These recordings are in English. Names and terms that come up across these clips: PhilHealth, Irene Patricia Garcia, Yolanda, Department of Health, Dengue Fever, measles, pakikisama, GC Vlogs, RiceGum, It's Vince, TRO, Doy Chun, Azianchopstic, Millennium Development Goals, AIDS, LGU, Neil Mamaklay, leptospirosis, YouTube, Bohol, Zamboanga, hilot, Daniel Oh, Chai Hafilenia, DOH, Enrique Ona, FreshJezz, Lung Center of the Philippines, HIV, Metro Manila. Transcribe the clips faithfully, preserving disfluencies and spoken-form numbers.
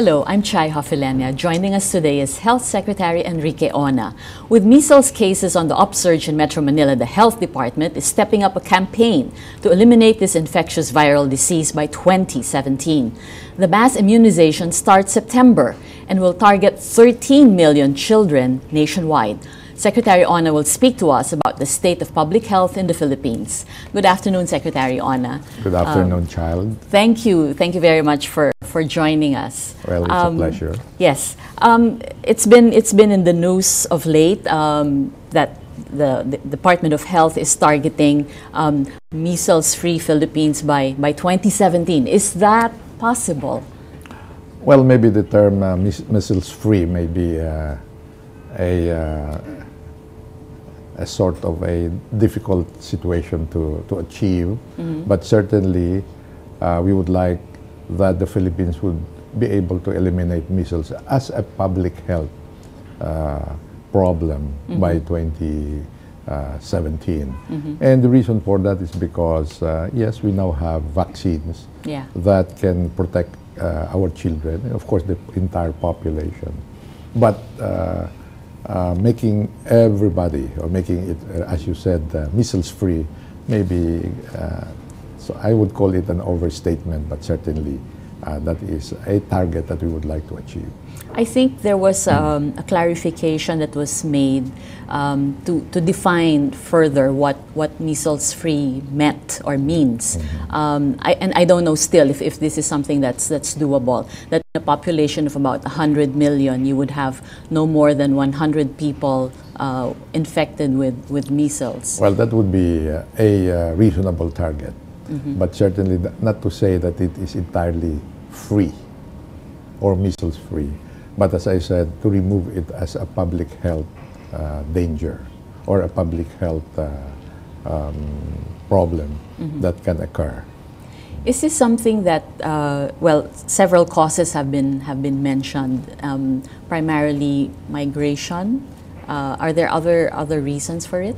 Hello, I'm Chai Hafilenia. Joining us today is Health Secretary Enrique Ona. With measles cases on the upsurge in Metro Manila, the Health Department is stepping up a campaign to eliminate this infectious viral disease by twenty seventeen. The mass immunization starts September and will target thirteen million children nationwide. Secretary Ona will speak to us about the state of public health in the Philippines. Good afternoon, Secretary Ona. Good afternoon, um, child. Thank you. Thank you very much for, for joining us. Well, it's um, a pleasure. Yes. Um, it's been, it's been in the news of late um, that the, the Department of Health is targeting um, measles-free Philippines by, by twenty seventeen. Is that possible? Well, maybe the term uh, measles-free may be uh, a... Uh, a sort of a difficult situation to, to achieve, mm-hmm. but certainly uh, we would like that the Philippines would be able to eliminate measles as a public health uh, problem mm-hmm. by twenty seventeen. Mm-hmm. And the reason for that is because, uh, yes, we now have vaccines yeah. that can protect uh, our children, and of course the entire population. But uh, Uh, making everybody, or making it, uh, as you said, uh, measles-free, maybe, uh, so I would call it an overstatement, but certainly uh, that is a target that we would like to achieve. I think there was um, a clarification that was made um, to, to define further what, what measles-free meant or means. Mm-hmm. um, I, and I don't know still if, if this is something that's, that's doable, that in a population of about one hundred million, you would have no more than one hundred people uh, infected with, with measles. Well, that would be uh, a uh, reasonable target, mm-hmm. but certainly not to say that it is entirely free or measles-free. But as I said, to remove it as a public health uh, danger or a public health uh, um, problem mm-hmm. that can occur. Is this something that, uh, well, several causes have been, have been mentioned, um, primarily migration. Uh, are there other, other reasons for it,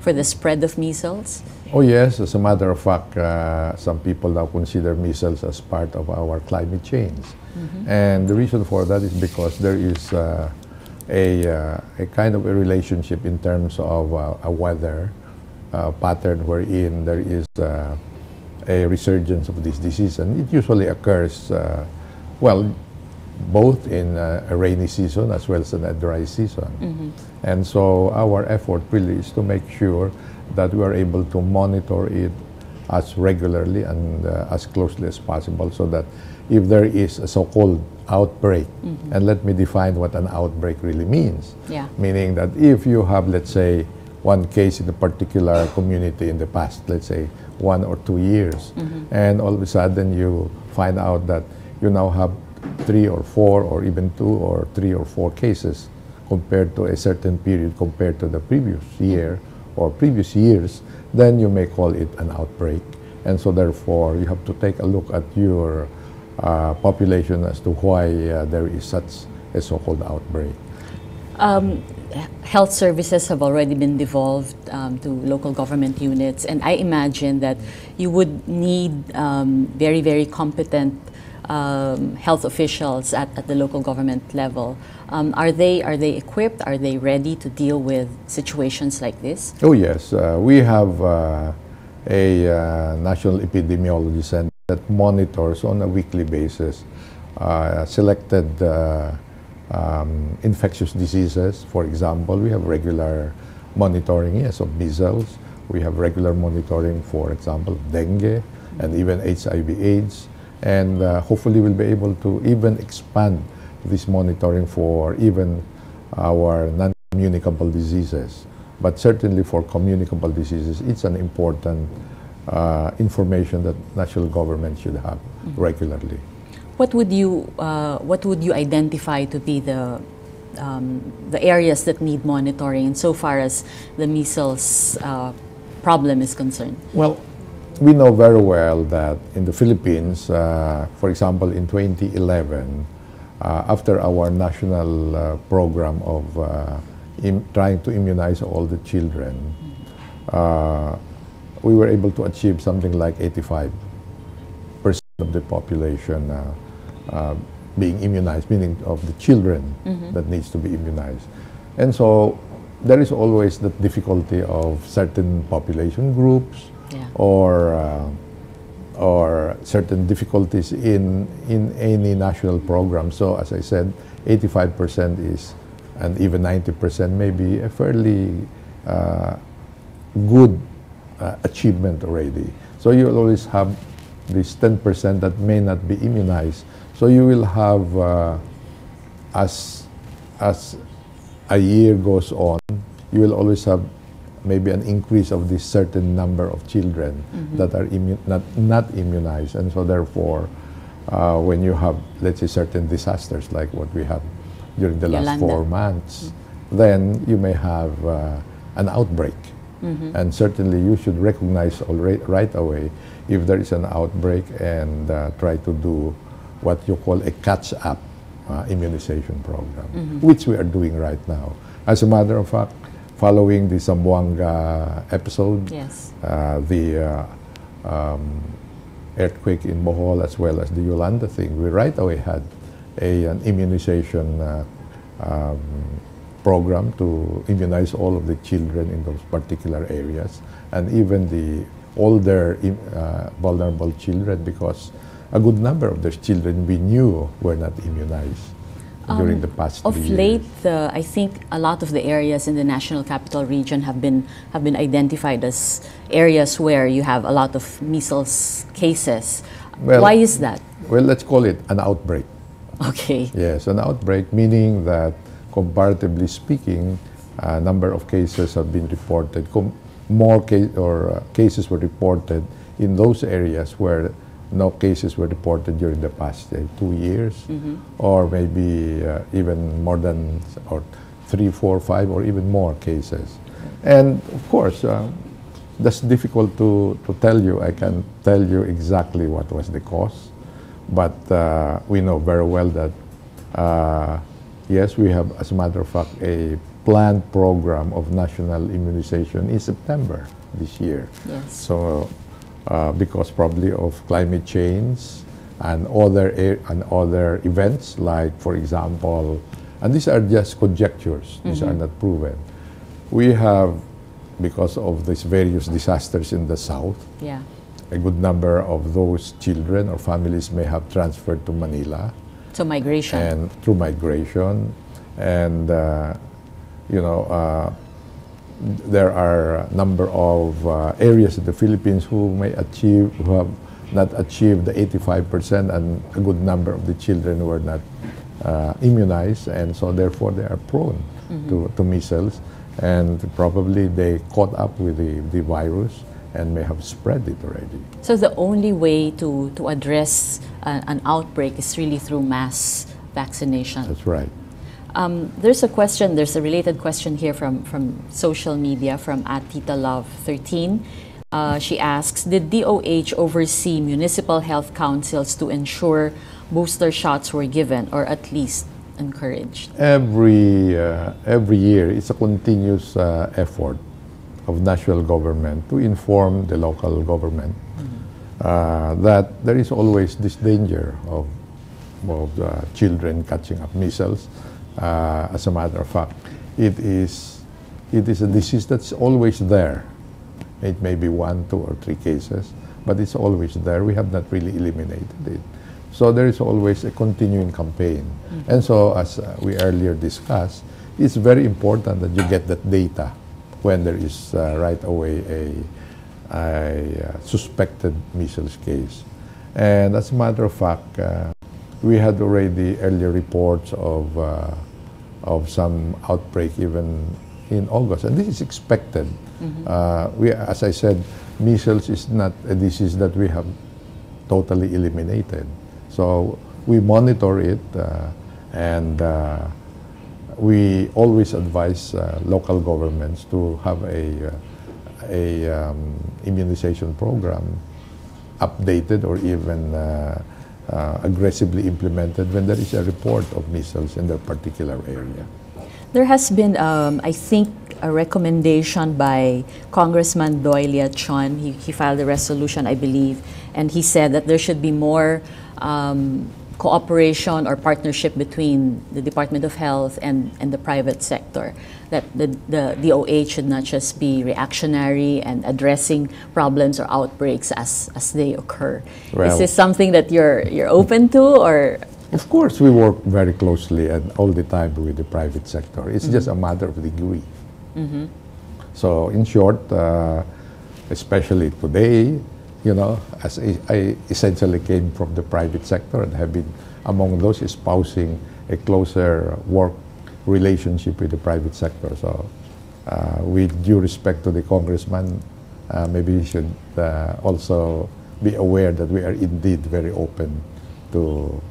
for the spread of measles? Oh yes, as a matter of fact, uh, some people now consider measles as part of our climate change. Mm-hmm. And the reason for that is because there is uh, a, uh, a kind of a relationship in terms of uh, a weather uh, pattern wherein there is uh, a resurgence of this disease. And it usually occurs, uh, well, both in uh, a rainy season as well as in a dry season. Mm-hmm. And so our effort really is to make sure that we are able to monitor it as regularly and uh, as closely as possible, so that if there is a so-called outbreak, mm-hmm. and let me define what an outbreak really means, yeah. meaning that if you have, let's say, one case in a particular community in the past, let's say, one or two years, mm-hmm. and all of a sudden you find out that you now have three or four or even two or three or four cases compared to a certain period compared to the previous year or previous years, then you may call it an outbreak. And so therefore, you have to take a look at your Uh, population as to why uh, there is such a so-called outbreak. Um, health services have already been devolved um, to local government units, and I imagine that you would need um, very, very competent um, health officials at, at the local government level. Um, are they are they equipped? Are they ready to deal with situations like this? Oh yes, uh, we have uh, a uh, National Epidemiology Center that monitors on a weekly basis uh, selected uh, um, infectious diseases. For example, we have regular monitoring, yes, of measles. We have regular monitoring, for example, dengue and even H I V AIDS. And uh, hopefully we'll be able to even expand this monitoring for even our non-communicable diseases. But certainly for communicable diseases, it's an important Uh, information that national government should have mm-hmm. regularly. What would you uh, what would you identify to be the um, the areas that need monitoring, and so far as the measles uh, problem is concerned? Well, we know very well that in the Philippines, uh, for example, in twenty eleven, uh, after our national uh, program of uh, im- trying to immunize all the children. Uh, we were able to achieve something like eighty-five percent of the population uh, uh, being immunized, meaning of the children mm-hmm. that needs to be immunized. And so there is always the difficulty of certain population groups yeah. or uh, or certain difficulties in in any national program. So as I said, eighty-five percent is, and even ninety percent may be a fairly uh, good uh, achievement already. So you'll always have this ten percent that may not be immunized. So you will have, uh, as, as a year goes on, you will always have maybe an increase of this certain number of children mm-hmm. that are immu not, not immunized. And so therefore, uh, when you have, let's say, certain disasters like what we have during the Yolanda. last four months, mm-hmm. then you may have uh, an outbreak. Mm-hmm. And certainly you should recognize already, right away if there is an outbreak and uh, try to do what you call a catch-up uh, immunization program, mm-hmm. which we are doing right now. As a matter of fact, following the Zamboanga episode, yes. uh, the uh, um, earthquake in Bohol, as well as the Yolanda thing, we right away had a, an immunization uh, um, program to immunize all of the children in those particular areas, and even the older uh, vulnerable children, because a good number of those children we knew were not immunized um, during the past of late years. Uh, I think a lot of the areas in the National Capital Region have been have been identified as areas where you have a lot of measles cases. Well, why is that? Well, let's call it an outbreak. Okay. Yes, an outbreak, meaning that comparatively speaking, a uh, number of cases have been reported. Com more case or uh, cases were reported in those areas where no cases were reported during the past uh, two years, mm-hmm. or maybe uh, even more than or three, four, five, or even more cases. And of course, uh, that's difficult to, to tell you. I can't tell you exactly what was the cause, but uh, we know very well that, uh, yes, we have, as a matter of fact, a planned program of national immunization in September this year. Yes. So, uh, because probably of climate change and other air and other events, like for example, and these are just conjectures; these mm-hmm. are not proven. We have, because of these various disasters in the south, yeah. a good number of those children or families may have transferred to Manila. To migration. And through migration, and. Uh, You know, uh, there are a number of uh, areas in the Philippines who may achieve, who have not achieved the eighty-five percent, and a good number of the children were not uh, immunized, and so therefore they are prone mm-hmm. to, to measles, and probably they caught up with the, the virus and may have spread it already. So the only way to, to address uh, an outbreak is really through mass vaccination. That's right. Um, there's a question, there's a related question here from, from social media, from at Tita Love thirteen. Uh, she asks, did D O H oversee municipal health councils to ensure booster shots were given or at least encouraged? Every, uh, every year, it's a continuous uh, effort of national government to inform the local government mm-hmm. uh, that there is always this danger of, of uh, children catching up measles. Uh, as a matter of fact, it is, it is a disease that's always there. It may be one, two, or three cases, but it's always there. We have not really eliminated it. So there is always a continuing campaign. Mm-hmm. And so, as uh, we earlier discussed, it's very important that you get that data when there is uh, right away a, a uh, suspected measles case. And as a matter of fact, uh, we had already earlier reports of, uh, of some outbreak even in August, and this is expected. Mm-hmm. uh, we, as I said, measles is not a disease that we have totally eliminated. So we monitor it, uh, and uh, we always advise uh, local governments to have a, a um, immunization program updated or even uh, Uh, aggressively implemented when there is a report of measles in their particular area. There has been, um, I think, a recommendation by Congressman Doy Chun. He, he filed a resolution, I believe, and he said that there should be more um, cooperation or partnership between the Department of Health and, and the private sector. That the, the, the D O H should not just be reactionary and addressing problems or outbreaks as, as they occur. Well, is this something that you're, you're open to? Or? Of course, we work very closely and all the time with the private sector. It's mm-hmm. just a matter of degree. Mm-hmm. So in short, uh, especially today, you know, as I essentially came from the private sector and have been among those espousing a closer work relationship with the private sector. So, uh, with due respect to the congressman, uh, maybe he should uh, also be aware that we are indeed very open to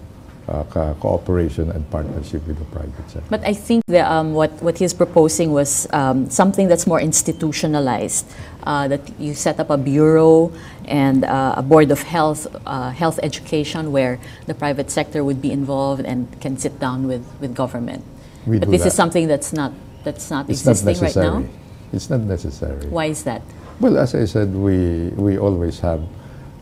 uh, co cooperation and partnership with the private sector. But I think the, um, what, what he's proposing was um, something that's more institutionalized. Uh, that you set up a bureau and uh, a board of health, uh, health education, where the private sector would be involved and can sit down with, with government. We but this that. is something that's not that's not it's existing not right now. It's not necessary. Why is that? Well, as I said, we we always have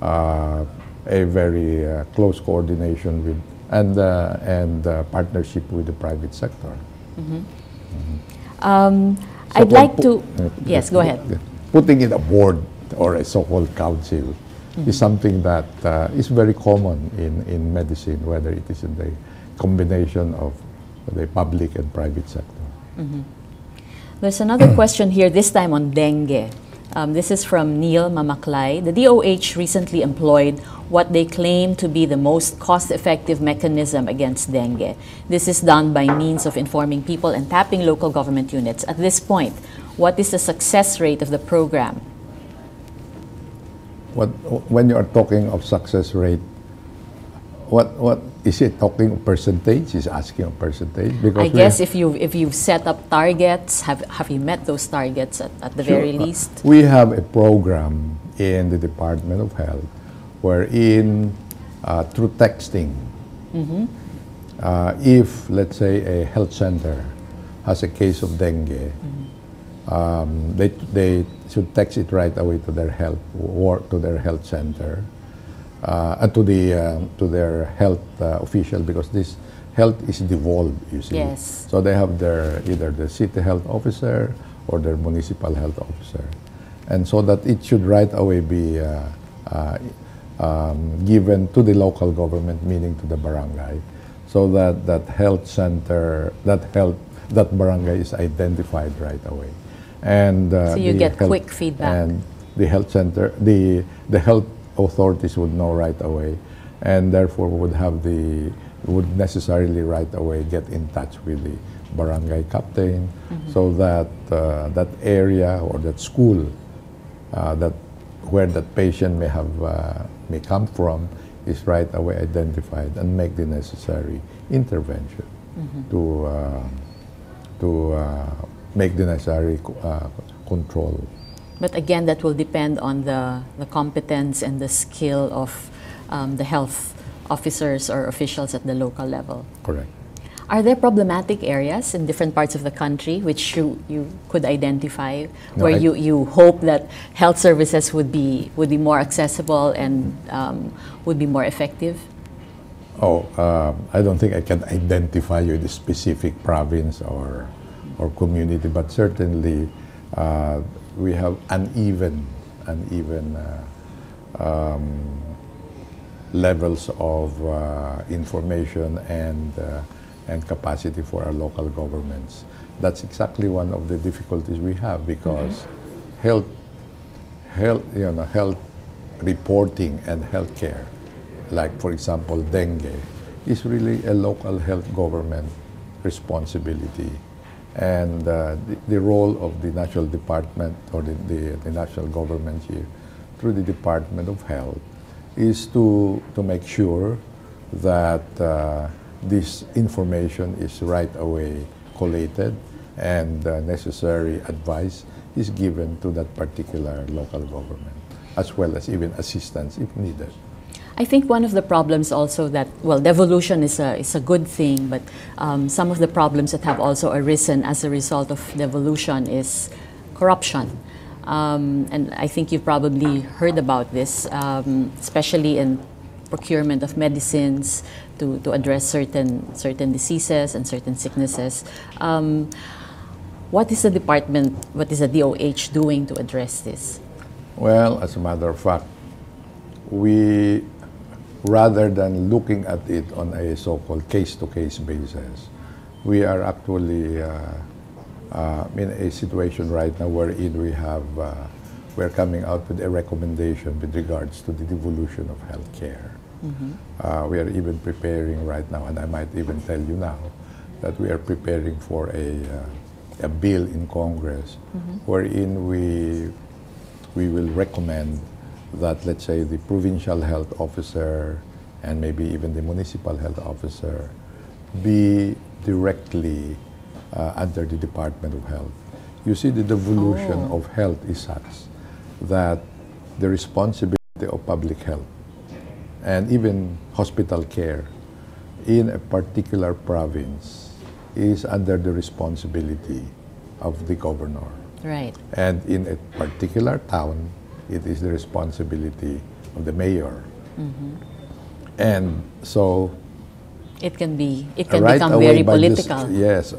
uh, a very uh, close coordination with and uh, and uh, partnership with the private sector. Mm-hmm. Mm-hmm. Um, so I'd like to. Uh, yes, go ahead. Yeah. Putting in a board or a so-called council mm-hmm. is something that uh, is very common in, in medicine, whether it is in the combination of the public and private sector. Mm-hmm. There's another question here, this time on dengue. Um, this is from Neil Mamaklay. The D O H recently employed what they claim to be the most cost-effective mechanism against dengue. This is done by means of informing people and tapping local government units. At this point, what is the success rate of the program? What, when you are talking of success rate, what what is it talking percentage? Is asking a percentage? Because I guess if you if you've set up targets, have have you met those targets at, at the sure. very least? We have a program in the Department of Health, wherein uh, through texting, mm-hmm. uh, if let's say a health center has a case of dengue. Mm-hmm. Um, they, they should text it right away to their health or to their health center uh, and to the uh, to their health uh, official, because this health is devolved, you see. Yes. So they have their either the city health officer or their municipal health officer, and so that it should right away be uh, uh, um, given to the local government, meaning to the barangay, so that that health center, that health that barangay is identified right away. And uh, so you get quick feedback, and the health center, the the health authorities would know right away, and therefore would have the would necessarily right away get in touch with the barangay captain, mm-hmm. so that uh, that area or that school uh, that where that patient may have uh, may come from is right away identified and make the necessary intervention mm-hmm. to uh, to. Uh, make the necessary uh, control. But again, that will depend on the, the competence and the skill of um, the health officers or officials at the local level. Correct. Are there problematic areas in different parts of the country which you, you could identify no, where you, you hope that health services would be, would be more accessible and um, would be more effective? Oh, uh, I don't think I can identify you in a specific province or or community, but certainly uh, we have uneven, uneven uh, um, levels of uh, information and uh, and capacity for our local governments. That's exactly one of the difficulties we have, because mm-hmm. health, health, you know, health reporting and healthcare, like for example dengue, is really a local health government responsibility. And uh, the, the role of the national department or the, the, the national government here through the Department of Health is to, to make sure that uh, this information is right away collated and uh, necessary advice is given to that particular local government, as well as even assistance if needed. I think one of the problems also that, well, devolution is a, is a good thing, but um, some of the problems that have also arisen as a result of devolution is corruption. Um, and I think you've probably heard about this, um, especially in procurement of medicines to, to address certain, certain diseases and certain sicknesses. Um, what is the department, what is the D O H doing to address this? Well, as a matter of fact, we, rather than looking at it on a so-called case-to-case basis, we are actually uh, uh, in a situation right now wherein we have uh, we're coming out with a recommendation with regards to the devolution of healthcare. Mm-hmm. uh, we are even preparing right now, and I might even tell you now, that we are preparing for a, uh, a bill in Congress, mm-hmm. wherein we, we will recommend that, let's say, the provincial health officer and maybe even the municipal health officer be directly uh, under the Department of Health. You see, the devolution oh. of health is such that the responsibility of public health and even hospital care in a particular province is under the responsibility of the governor. Right. And in a particular town, it is the responsibility of the mayor. Mm-hmm. And so it can be, it can right become very political. Just, yes,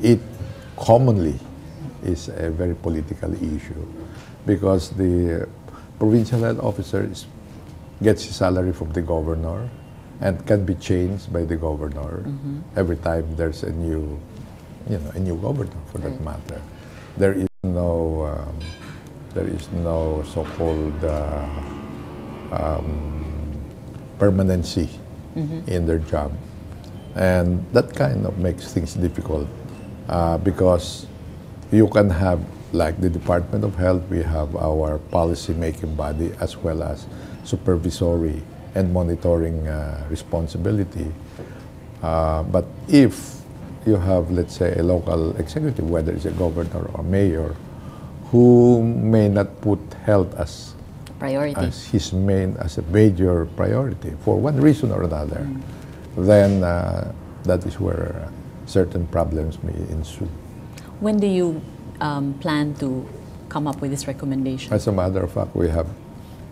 it commonly is a very political issue because the provincial health officer is, gets his salary from the governor and can be changed by the governor mm-hmm. every time there's a new, you know, a new governor for right. that matter. There is no, um, there is no so-called uh, um, permanency mm-hmm. in their job, and that kind of makes things difficult uh, because you can have, like the Department of Health, we have our policy-making body as well as supervisory and monitoring uh, responsibility. Uh, but if you have, let's say, a local executive, whether it's a governor or mayor, who may not put health as, priority. as his main, as a major priority for one reason or another, mm. then uh, that is where certain problems may ensue. When do you um, plan to come up with this recommendation? As a matter of fact, we have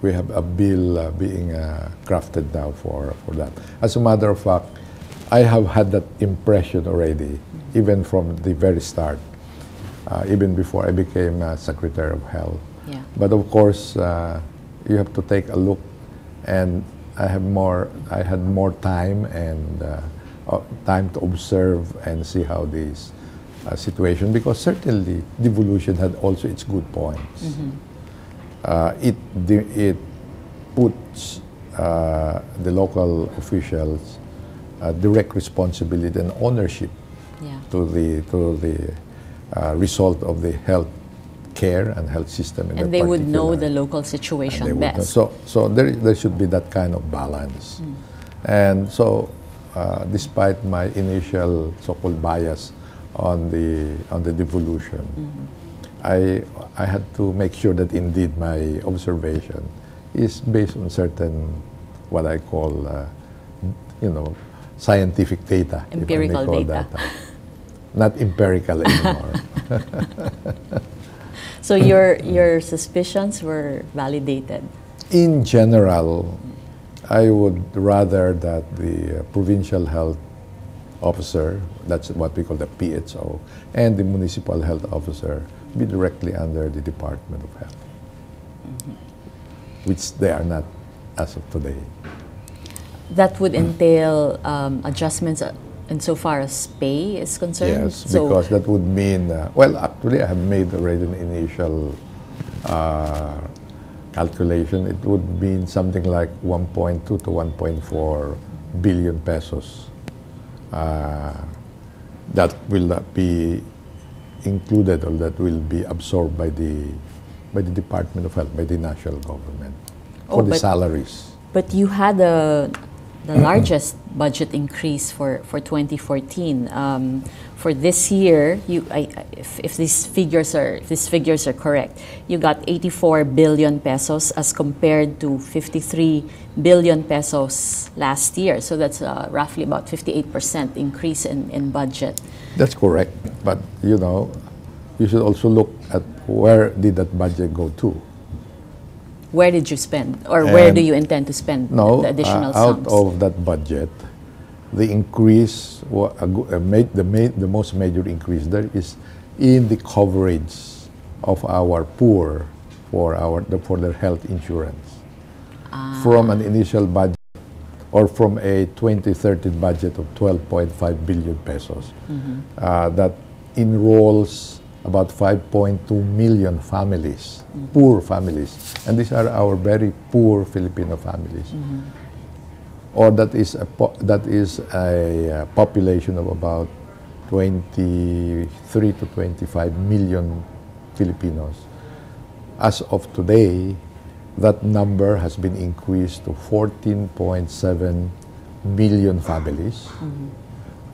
we have a bill uh, being uh, crafted now for for that. As a matter of fact, I have had that impression already, mm-hmm. even from the very start, uh, even before I became uh, Secretary of Health. Yeah. But of course, uh, you have to take a look, and I have more. I had more time and uh, time to observe and see how these. Uh, situation, because certainly devolution had also its good points. Mm-hmm. uh, it it puts uh, the local officials uh, direct responsibility and ownership yeah. to the to the uh, result of the health care and health system. In and they would know the local situation best. So so there there should be that kind of balance. Mm. And so, uh, despite my initial so-called bias on the on the devolution, mm-hmm. I I had to make sure that indeed my observation is based on certain what I call uh, you know scientific data, empirical data, data. not empirical anymore. So your your suspicions were validated. In general, I would rather that the provincial health officer, that's what we call the P H O, and the municipal health officer be directly under the Department of Health, mm-hmm. which they are not as of today. That would entail um, adjustments insofar as pay is concerned? Yes, so because that would mean, uh, well, actually I have made already an initial uh, calculation. It would mean something like one point two to one point four billion pesos. Uh, that will not be included, or that will be absorbed by the by the Department of Health, by the national government, oh, for the but, salaries. But you had a, the largest budget increase for, for twenty fourteen. Um, for this year, you, I, if, if these figures are if these figures are correct, you got eighty-four billion pesos as compared to fifty-three billion pesos last year. So that's uh, roughly about fifty-eight percent increase in, in budget. That's correct. But, you know, you should also look at where did that budget go to. where did you spend, or and where do you intend to spend no, the additional uh, out sums? Out of that budget, the increase, well, uh, the, ma the most major increase there is in the coverage of our poor for our the, for their health insurance, ah. from an initial budget or from a twenty thirteen budget of twelve point five billion pesos, mm-hmm. uh, that enrolls about five point two million families, mm-hmm. poor families, and these are our very poor Filipino families, mm-hmm. or that is a po that is a uh, population of about twenty-three to twenty-five million Filipinos. As of today, that number has been increased to fourteen point seven million families, mm-hmm.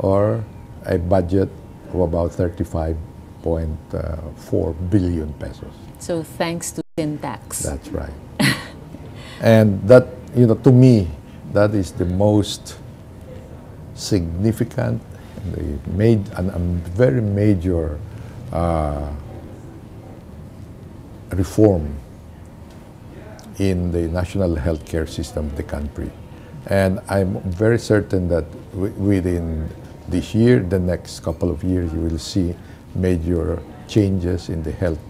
or a budget of about thirty-five point four billion pesos. So thanks to syntax. That's right. And that, you know, to me, that is the most significant, the made, and a very major uh, reform in the national healthcare system of the country. And I'm very certain that w within this year, the next couple of years, you will see major changes in the health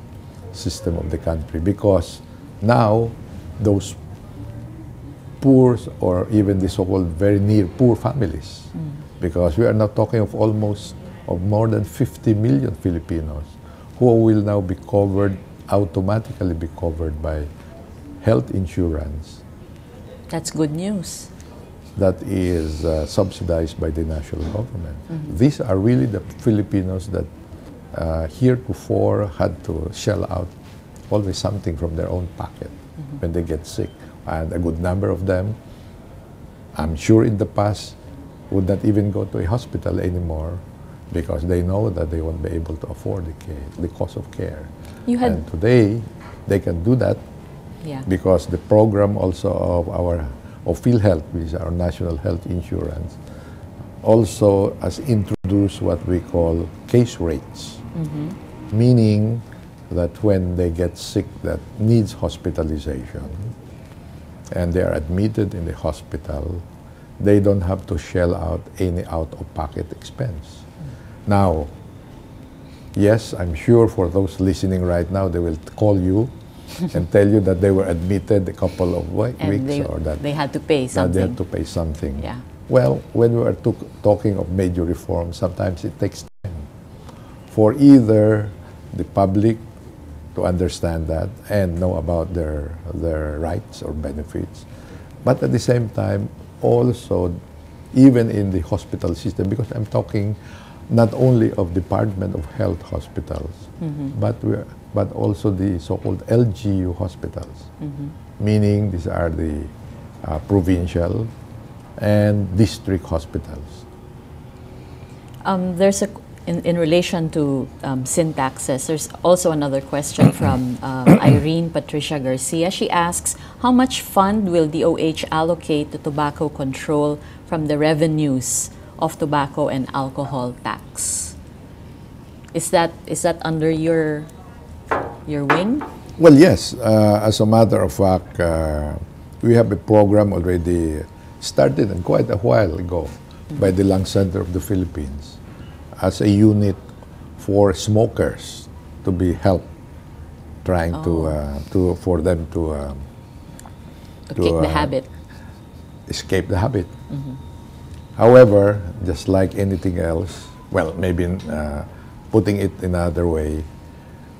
system of the country, because now those poor, or even the so-called very near poor families, mm. because we are now talking of almost of more than fifty million Filipinos who will now be covered, automatically be covered by health insurance. That's good news. That is uh, subsidized by the national government. Mm-hmm. These are really the Filipinos that uh, heretofore had to shell out always something from their own pocket, mm-hmm. when they get sick. And a good number of them, I'm sure in the past, would not even go to a hospital anymore, because they know that they won't be able to afford the care, the cost of care. You had and today, they can do that, yeah. because the program also of our of PhilHealth, which is our national health insurance, also has introduced what we call case rates, mm-hmm. meaning that when they get sick that needs hospitalization and they are admitted in the hospital, they don't have to shell out any out-of-pocket expense. Now, yes, I'm sure for those listening right now, they will call you and tell you that they were admitted a couple of weeks, and they, or that they had to pay something. They had to pay something. Yeah. Well, when we are talking of major reform, sometimes it takes time for either the public to understand that and know about their, their rights or benefits, but at the same time, also, even in the hospital system, because I'm talking not only of Department of Health hospitals, mm-hmm. but we are, but also the so-called L G U hospitals, mm-hmm. meaning these are the uh, provincial and district hospitals. Um, there's a in, in relation to um, syntaxes. There's also another question from um, Irene Patricia Garcia. She asks, how much fund will D O H allocate to tobacco control from the revenues of tobacco and alcohol tax? Is that is that under your your wing? Well, yes. Uh, as a matter of fact, uh, we have a program already started and quite a while ago, mm-hmm. by the Lung Center of the Philippines as a unit for smokers to be helped, trying oh. to uh, to for them to um, to, to kick uh, the habit, escape the habit. Mm-hmm. However, just like anything else, well, maybe uh, putting it another way,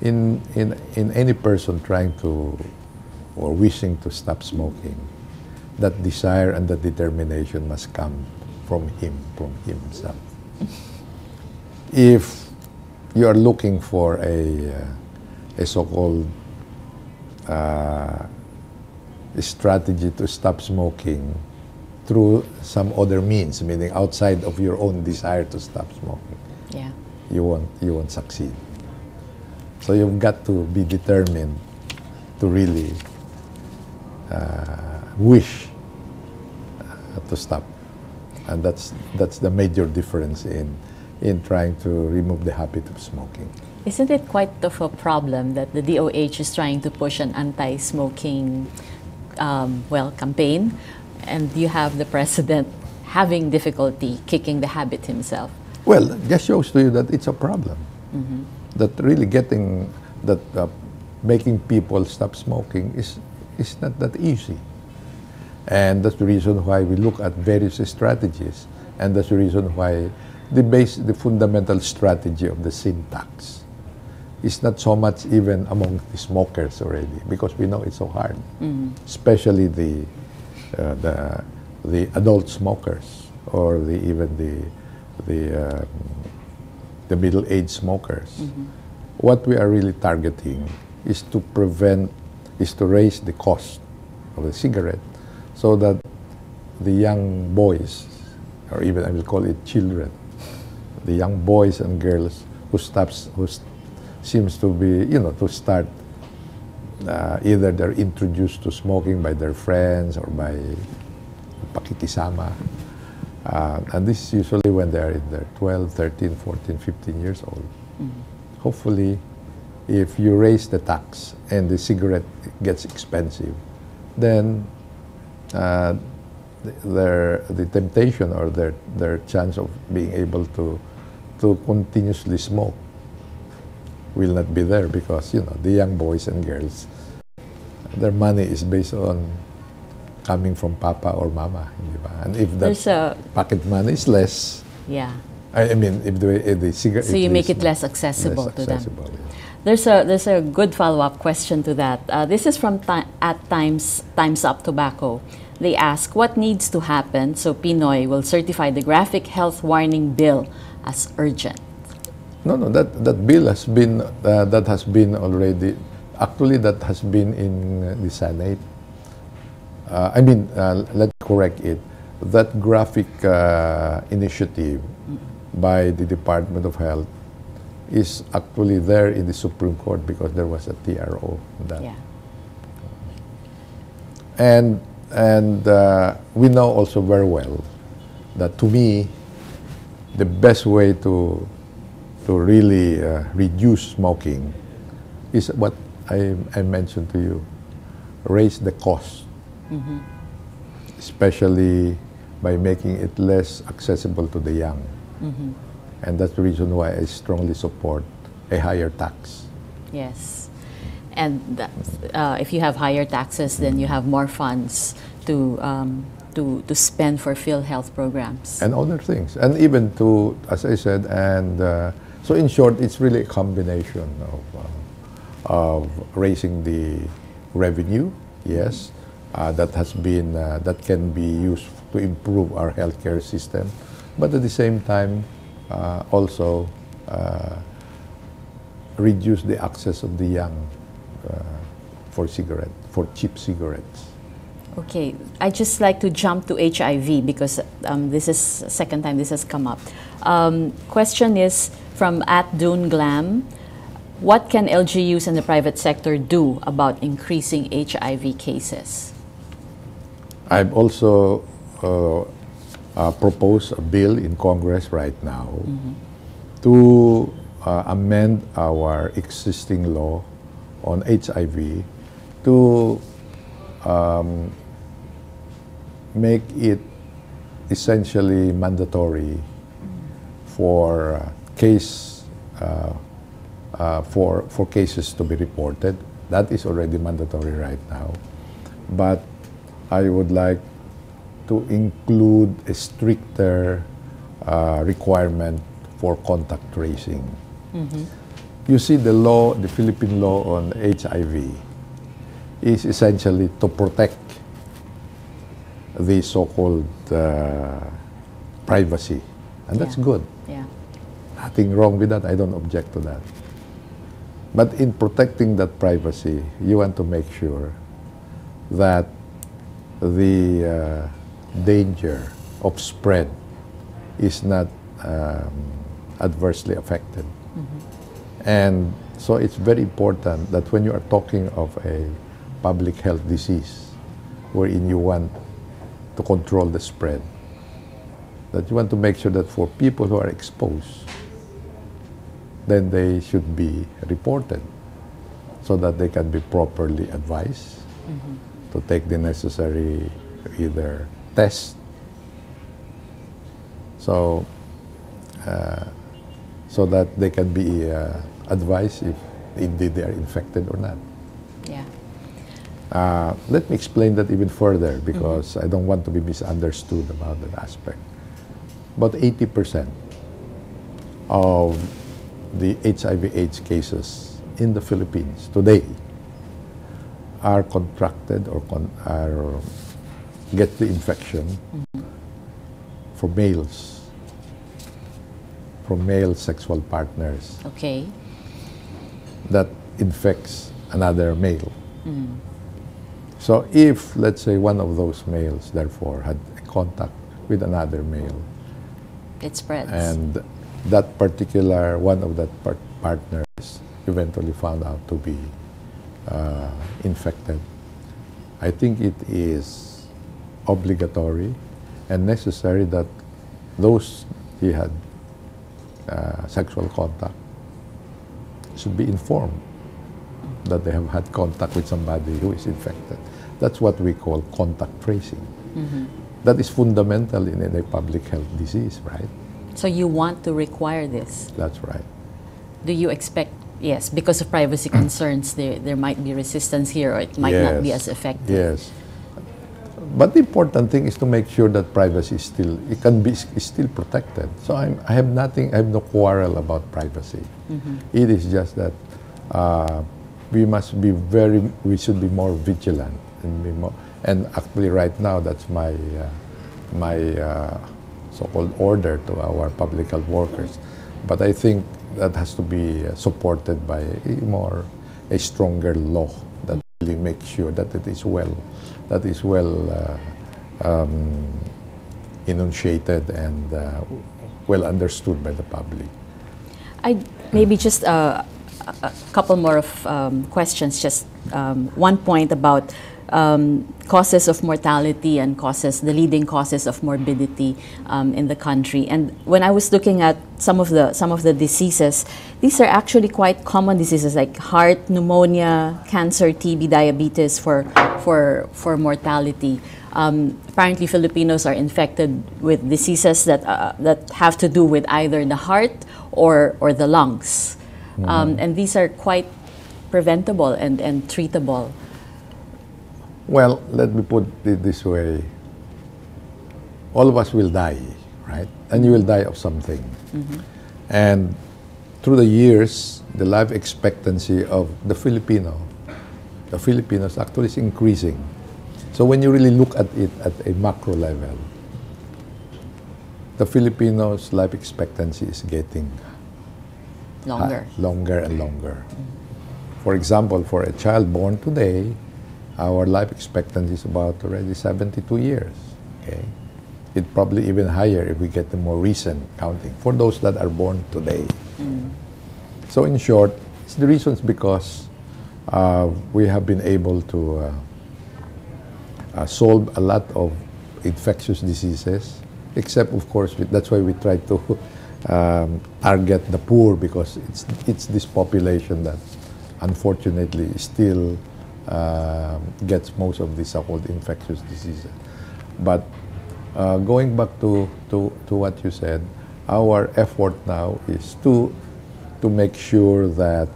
in, in, in any person trying to or wishing to stop smoking, that desire and that determination must come from him, from himself. If you are looking for a, uh, a so-called uh, strategy to stop smoking, through some other means, meaning outside of your own desire to stop smoking, yeah, you won't you won't succeed. So you've got to be determined to really uh, wish uh, to stop, and that's that's the major difference in in trying to remove the habit of smoking. Isn't it quite of a problem that the D O H is trying to push an anti-smoking, um, well, campaign, and you have the president having difficulty kicking the habit himself? Well, it just shows to you that it's a problem. Mm-hmm. That really getting, that uh, making people stop smoking is, is not that easy. And that's the reason why we look at various strategies, and that's the reason why the base, the fundamental strategy of the sin tax is not so much even among the smokers already, because we know it's so hard, mm-hmm. especially the, uh, the the adult smokers, or the, even the the um, the middle-aged smokers. Mm-hmm. What we are really targeting is to prevent, is to raise the cost of the cigarette, so that the young boys, or even I will call it children, the young boys and girls who stops, who st seems to be, you know, to start, uh, either they're introduced to smoking by their friends or by pakikisama. Uh, and this is usually when they're in their twelve, thirteen, fourteen, fifteen years old. Mm-hmm. Hopefully, if you raise the tax and the cigarette gets expensive, then Uh, their the temptation, or their their chance of being able to to continuously smoke will not be there, because you know the young boys and girls, their money is based on coming from papa or mama, and if that pocket money is less, yeah, I, I mean if the if the cigarette, so you make it less accessible, less accessible to them. Yeah. There's a, there's a good follow-up question to that. Uh, this is from ti at Times, Times Up Tobacco. They ask, what needs to happen so Pinoy will certify the graphic health warning bill as urgent? No, no, that, that bill has been, uh, that has been already, actually that has been in the Senate. Uh, I mean, uh, let's correct it. That graphic uh, initiative by the Department of Health is actually there in the Supreme Court, because there was a T R O on that. Yeah. And, and uh, we know also very well that, to me, the best way to, to really uh, reduce smoking is what I, I mentioned to you, raise the cost, mm-hmm. especially by making it less accessible to the young. Mm-hmm. And that's the reason why I strongly support a higher tax. Yes. And that, uh, if you have higher taxes, then you have more funds to, um, to, to spend for PhilHealth programs. And other things. And even to, as I said, and uh, so in short, it's really a combination of, uh, of raising the revenue, yes, uh, that has been, uh, that can be used to improve our healthcare system, but at the same time, Uh, also uh, reduce the access of the young uh, for cigarette, for cheap cigarettes. Okay, I just like to jump to H I V, because um, this is second time this has come up. Um, question is from at Dune Glam. What can L G Us and the private sector do about increasing H I V cases? I've also uh, Uh, propose a bill in Congress right now, mm-hmm. to uh, amend our existing law on H I V to um, make it essentially mandatory for uh, case uh, uh, for for cases to be reported. That is already mandatory right now, but I would like to include a stricter uh, requirement for contact tracing. Mm-hmm. You see, the law, the Philippine law on H I V, is essentially to protect the so-called uh, privacy, and that's yeah. good. Yeah. Nothing wrong with that, I don't object to that. But in protecting that privacy, you want to make sure that the uh, danger of spread is not um, adversely affected. Mm-hmm. And so it's very important that when you are talking of a public health disease wherein you want to control the spread, that you want to make sure that for people who are exposed, then they should be reported so that they can be properly advised mm-hmm. to take the necessary either test. So, uh, so that they can be uh, advised if indeed they are infected or not. Yeah. Uh, let me explain that even further because mm-hmm. I don't want to be misunderstood about that aspect. About eighty percent of the H I V AIDS cases in the Philippines today are contracted or con are get the infection mm-hmm. from males, from male sexual partners. Okay. That infects another male. Mm-hmm. So if, let's say, one of those males, therefore, had a contact with another male, it spreads. And that particular, one of that par partners eventually found out to be uh, infected. I think it is obligatory and necessary that those he had uh, sexual contact should be informed that they have had contact with somebody who is infected. That's what we call contact tracing. Mm-hmm. That is fundamental in any public health disease, right? So you want to require this? That's right. Do you expect, yes, because of privacy concerns, there, there might be resistance here or it might yes. not be as effective? Yes. But the important thing is to make sure that privacy is still, it can be is still protected. So I'm, I have nothing, I have no quarrel about privacy. Mm-hmm. It is just that uh, we must be very, we should be more vigilant and be more, and actually right now that's my, uh, my uh, so-called order to our public health workers. But I think that has to be supported by a more, a stronger law that really makes sure that it is well, that is well uh, um, enunciated and uh, well understood by the public. I maybe just uh, a couple more of um, questions. Just um, one point about um, causes of mortality and causes, the leading causes of morbidity um, in the country. And when I was looking at some of the some of the diseases, these are actually quite common diseases like heart, pneumonia, cancer, T B, diabetes for for for mortality. Um, apparently, Filipinos are infected with diseases that uh, that have to do with either the heart or or the lungs. Mm-hmm. um, and these are quite preventable and, and treatable. Well, let me put it this way. All of us will die, right? And you will die of something. Mm-hmm. And through the years, the life expectancy of the Filipino, the Filipinos actually is increasing. So when you really look at it at a macro level, the Filipinos' life expectancy is getting Longer. Uh, longer and longer. Mm-hmm. For example, for a child born today, our life expectancy is about already seventy-two years. Okay, it's probably even higher if we get the more recent counting for those that are born today. Mm-hmm. So in short, it's the reasons because uh, we have been able to uh, uh, solve a lot of infectious diseases, except of course, that's why we try to Um, target the poor because it's it's this population that unfortunately still uh, gets most of these so-called infectious diseases. But uh, going back to, to to what you said, our effort now is to to make sure that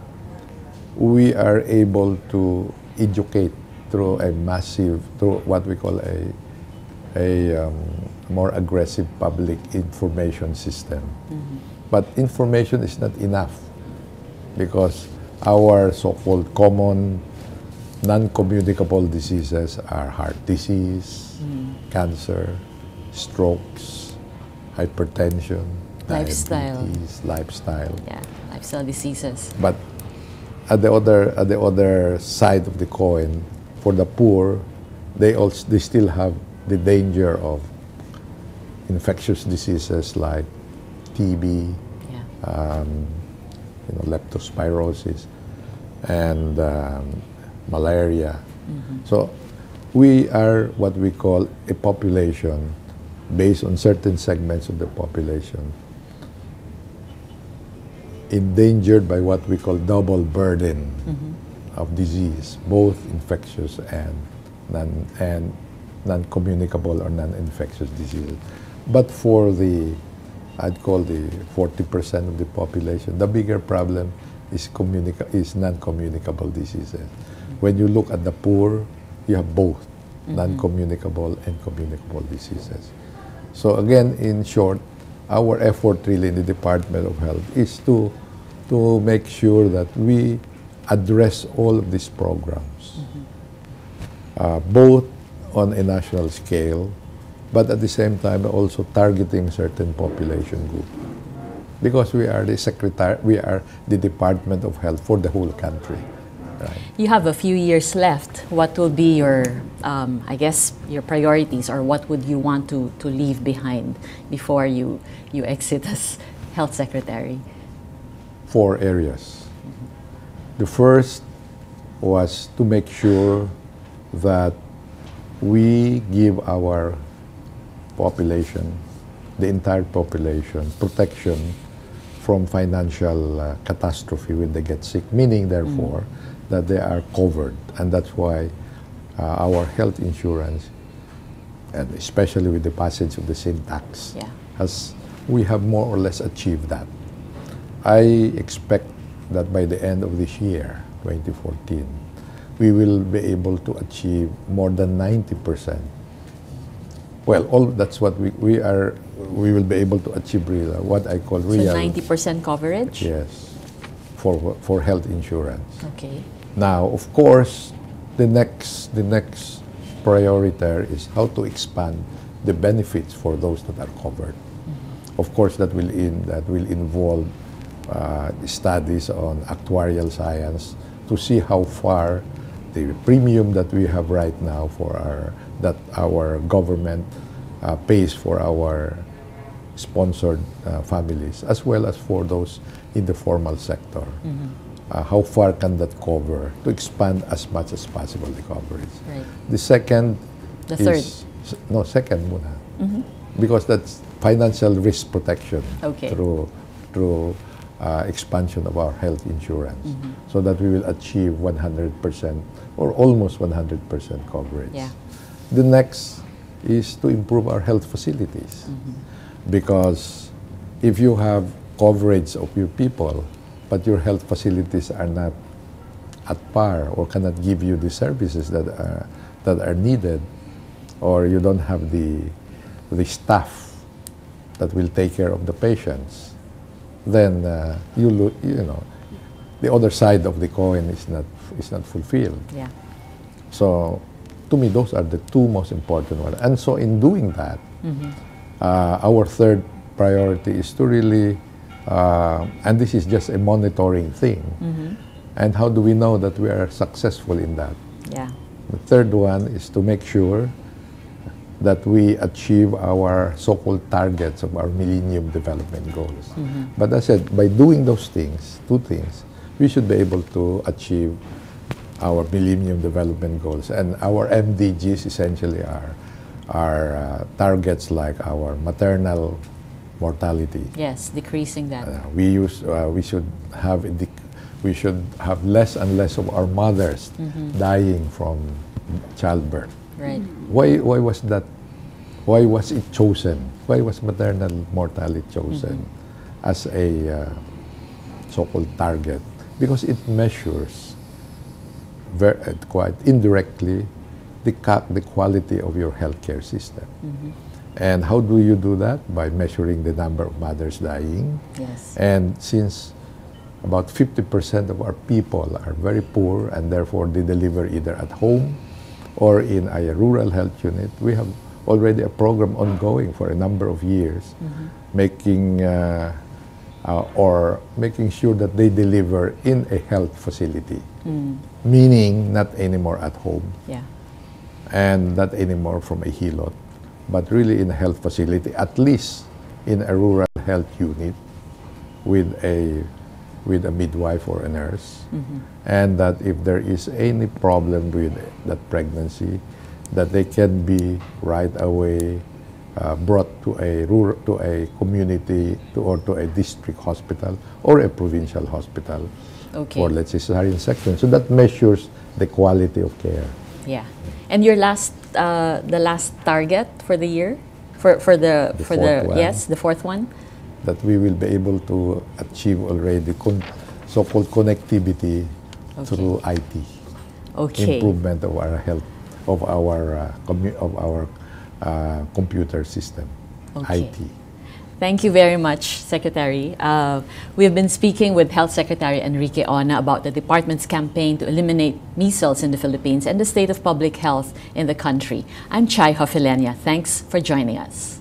we are able to educate through a massive, through what we call a a um, more aggressive public information system. Mm-hmm. But information is not enough because our so-called common non-communicable diseases are heart disease, mm-hmm. cancer, strokes, hypertension, lifestyle, diabetes, lifestyle. Yeah, lifestyle diseases. But at the other at the other side of the coin, for the poor, they also they still have the danger of infectious diseases like T B, yeah. um, you know, leptospirosis, and um, malaria. Mm-hmm. So we are what we call a population based on certain segments of the population endangered by what we call double burden mm-hmm. of disease, both infectious and non, and non-communicable or non-infectious diseases. But for the, I'd call the forty percent of the population, the bigger problem is, communica- is non-communicable diseases. When you look at the poor, you have both mm-hmm. non-communicable and communicable diseases. So again, in short, our effort really in the Department of Health is to, to make sure that we address all of these programs, mm-hmm. uh, both on a national scale, but at the same time also targeting certain population group. Because we are the secretary, we are the Department of Health for the whole country. Right. You have a few years left. What will be your, um, I guess, your priorities, or what would you want to, to leave behind before you, you exit as health secretary? Four areas. Mm-hmm. The first was to make sure that we give our population, the entire population, protection from financial uh, catastrophe when they get sick, meaning, therefore, mm-hmm. that they are covered, and that's why uh, our health insurance, and especially with the passage of the sin tax, yeah. has, we have more or less achieved that. I expect that by the end of this year, twenty fourteen, we will be able to achieve more than ninety percent. Well, all that's what we, we are, we will be able to achieve real, what I call real. So ninety percent coverage? Yes, for, for health insurance. Okay. Now, of course, the next the next priority there is how to expand the benefits for those that are covered. Mm-hmm. Of course, that will in that will involve uh, studies on actuarial science to see how far the premium that we have right now for our that our government uh, pays for our sponsored uh, families, as well as for those in the formal sector. Mm-hmm. Uh, how far can that cover to expand as much as possible the coverage? Right. The second the is... The third. No, second muna. Mm-hmm. Because that's financial risk protection okay. through, through uh, expansion of our health insurance mm-hmm. so that we will achieve one hundred percent or almost one hundred percent coverage. Yeah. The next is to improve our health facilities mm-hmm. because if you have coverage of your people, but your health facilities are not at par or cannot give you the services that are that are needed, or you don't have the the staff that will take care of the patients, then uh, you lo- you know the other side of the coin is not is not fulfilled. Yeah. So, to me, those are the two most important ones. And so, in doing that, mm-hmm. uh, our third priority is to really. Uh, and this is just a monitoring thing. Mm-hmm. And how do we know that we are successful in that? Yeah. The third one is to make sure that we achieve our so-called targets of our Millennium Development Goals. Mm-hmm. But as I said, by doing those things, two things, we should be able to achieve our Millennium Development Goals. And our M D Gs essentially are, are uh, targets like our maternal mortality. Yes, decreasing that. Uh, we use. Uh, we should have. A dec- we should have less and less of our mothers mm-hmm. dying from childbirth. Right. Why? Why was that? Why was it chosen? Why was maternal mortality chosen mm-hmm. as a uh, so-called target? Because it measures, very, uh, quite indirectly, the ca- the quality of your healthcare system. Mm-hmm. And how do you do that? By measuring the number of mothers dying. Yes. And since about fifty percent of our people are very poor and therefore they deliver either at home or in a rural health unit, we have already a program ongoing for a number of years, mm-hmm. making uh, uh, or making sure that they deliver in a health facility, mm. meaning not anymore at home yeah. and not anymore from a hilot. But really in a health facility, at least in a rural health unit with a with a midwife or a nurse, mm-hmm. and that if there is any problem with that pregnancy, that they can be right away uh, brought to a rural, to a community, to, or to a district hospital or a provincial hospital, okay, for, let's say, cesarean section. So that measures the quality of care. Yeah. And your last, uh, the last target for the year, for for the, the for the one, yes, the fourth one, that we will be able to achieve already con so-called connectivity, okay, through I T, okay, improvement of our health, of our uh, commu of our uh, computer system, okay, I T. Thank you very much, Secretary. Uh, we have been speaking with Health Secretary Enrique Ona about the department's campaign to eliminate measles in the Philippines and the state of public health in the country. I'm Chai Hafilenia. Thanks for joining us.